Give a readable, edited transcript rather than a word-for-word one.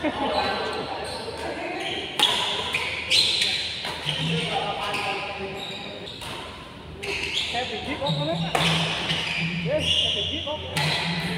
Have to keep up on it. Yes, have to keep up.